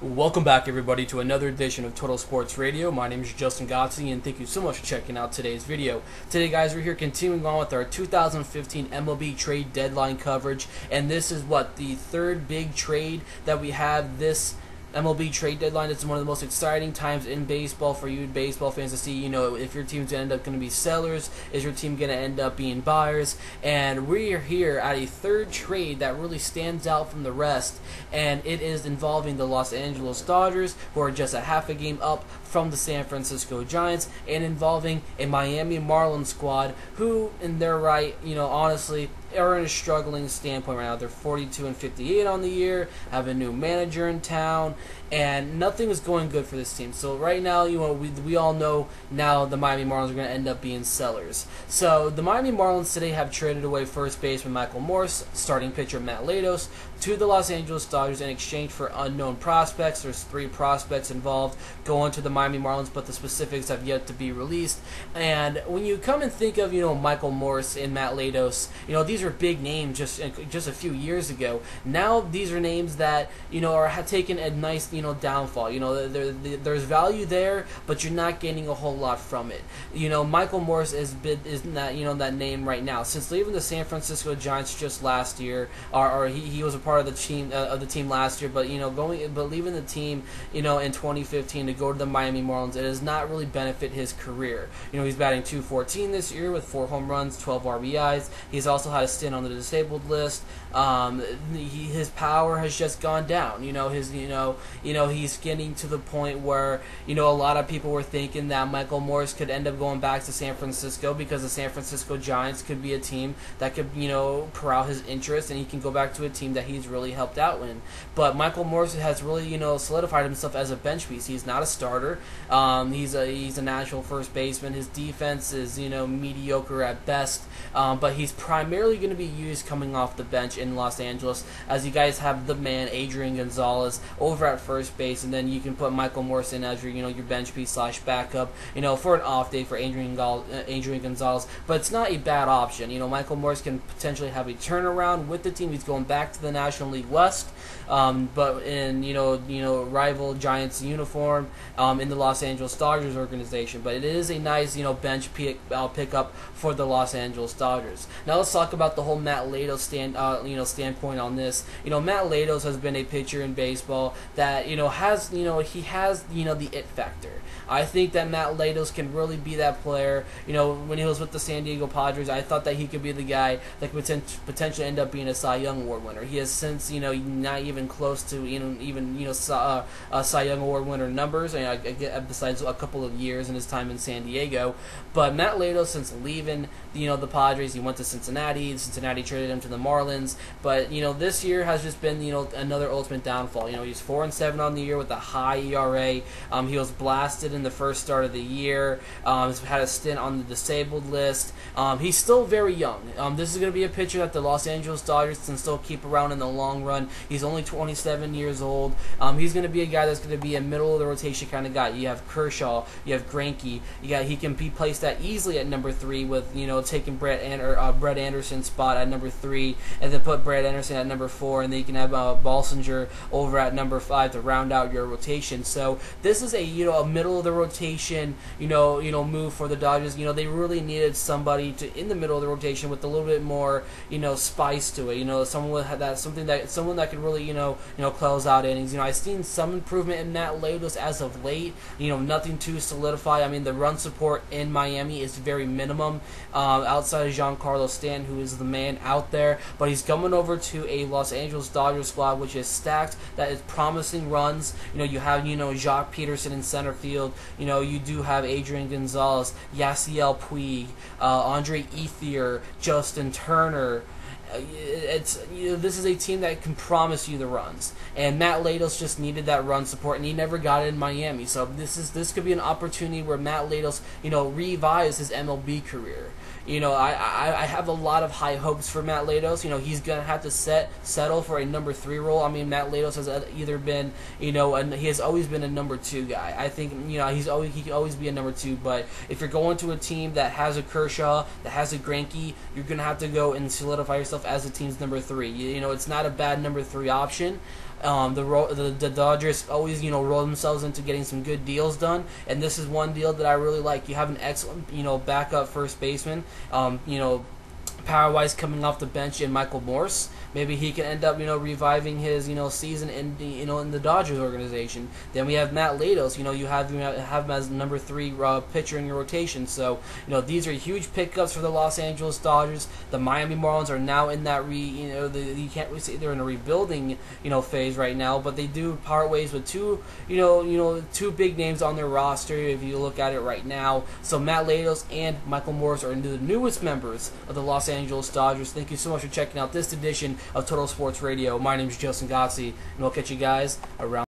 Welcome back, everybody, to another edition of Total Sports Radio. My name is Justin Godsey, and thank you so much for checking out today's video. Today, guys, we're here continuing on with our 2015 MLB trade deadline coverage, and this is, the third big trade that we have this MLB trade deadline. It's one of the most exciting times in baseball for you baseball fans to see, you know, if your team's going to end up going to be sellers, is your team going to end up being buyers, and we are here at a third trade that really stands out from the rest, and it is involving the Los Angeles Dodgers, who are just a half a game up from the San Francisco Giants, and involving a Miami Marlins squad who, in their right, you know, honestly, are in a struggling standpoint right now. They're 42-58 on the year, have a new manager in town, and nothing is going good for this team. So right now, you know, we all know now the Miami Marlins are going to end up being sellers. So the Miami Marlins today have traded away first baseman Michael Morse, starting pitcher Matt Latos, to the Los Angeles Dodgers in exchange for unknown prospects. There's 3 prospects involved going to the Miami Marlins, but the specifics have yet to be released. And when you come and think of, you know, Michael Morse and Matt Latos, you know, these are big names just a few years ago. Now these are names that, you know, are taking a nice, you know, downfall. You know, there's value there, but you're not gaining a whole lot from it. You know, Michael Morse is not, you know, that name right now. Since leaving the San Francisco Giants just last year, he was a part of the team last year, but, you know, leaving the team, you know, in 2015 to go to the Miami Marlins, it does not really benefit his career. You know, he's batting .214 this year with 4 home runs, 12 RBIs. He's also had a stint on the disabled list. His power has just gone down. You know, he's getting to the point where, you know, a lot of people were thinking that Michael Morse could end up going back to San Francisco because the San Francisco Giants could be a team that could, you know, corral his interest, and he can go back to a team that he's really helped out in. But Michael Morse has really, you know, solidified himself as a bench piece. He's not a starter. He's a natural first baseman. His defense is, you know, mediocre at best. But he's primarily going to be used coming off the bench in Los Angeles, as you guys have the man Adrian Gonzalez over at first base, and then you can put Michael Morse in as your, you know, your bench piece / backup, you know, for an off day for Adrian Gonzalez. But it's not a bad option. You know, Michael Morse can potentially have a turnaround with the team. He's going back to the National League West, but in you know rival Giants uniform, in the Los Angeles Dodgers organization. But it is a nice, you know, bench pickup for the Los Angeles Dodgers. Now let's talk about the whole Matt Latos standpoint on this. You know, Matt Latos has been a pitcher in baseball that, you know, has, you know, he has, you know, the it factor. I think that Matt Latos can really be that player. You know, when he was with the San Diego Padres, I thought that he could be the guy that could potentially end up being a Cy Young Award winner. He has since, you know, not even close to, you know, even, you know, Cy Young Award winner numbers, and, you know, besides a couple of years in his time in San Diego. But Matt Latos, since leaving, you know, the Padres, he went to Cincinnati. Cincinnati traded him to the Marlins. But, you know, this year has just been, you know, another ultimate downfall. You know, he's 4-7 on the year with a high ERA. He was blasted in the first start of the year. He's had a stint on the disabled list. He's still very young. This is going to be a pitcher that the Los Angeles Dodgers can still keep around in the long run. He's only 27 years old. He's going to be a guy that's going to be a middle of the rotation kind of guy. You have Kershaw, you have Grankey. He can be placed that easily at number 3 with, you know, taking Brett Anderson's spot at number 3, and then put Brett Anderson at number 4, and then you can have Balsinger over at number 5 to round out your rotation. So this is a, you know, a middle of the rotation, you know move for the Dodgers. You know, they really needed somebody to in the middle of the rotation with a little bit more, you know, spice to it. You know, someone that could really, you know close out innings. You know, I've seen some improvement in Matt Latos as of late. You know, nothing too solidified. I mean, the run support in Miami is very minimum outside of Giancarlo Stanton, who is the man out there. But he's coming over to a Los Angeles Dodgers squad which is stacked, that is promising runs. You know, you have, you know, Joc Pederson in center field. You know, you do have Adrian Gonzalez, Yassiel Puig, Andre Ethier, Justin Turner. It's, you know, this is a team that can promise you the runs, and Matt Latos just needed that run support, and he never got it in Miami. So this could be an opportunity where Matt Latos, you know, revives his MLB career. You know, I have a lot of high hopes for Matt Latos. You know, he's gonna have to settle for a number 3 role. I mean, Matt Latos has either been, you know, and he has always been a number 2 guy. I think, you know, he can always be a number 2. But if you're going to a team that has a Kershaw, that has a Grankey, you're gonna have to go and solidify yourself as the team's number 3. You know, it's not a bad number 3 option. The Dodgers always, roll themselves into getting some good deals done, and this is one deal that I really like. You have an excellent, backup first baseman, power-wise coming off the bench in Michael Morse. Maybe he can end up, reviving his, season in the Dodgers organization. Then we have Matt Latos. You have him as number 3 pitcher in your rotation. So, these are huge pickups for the Los Angeles Dodgers. The Miami Marlins are now in that you can't really say they're in a rebuilding, phase right now, but they do part ways with two big names on their roster if you look at it right now. So Matt Latos and Michael Morse are the newest members of the Los Angeles Dodgers. Thank you so much for checking out this edition of Total Sports Radio. My name is Justin Godsey, and we'll catch you guys around.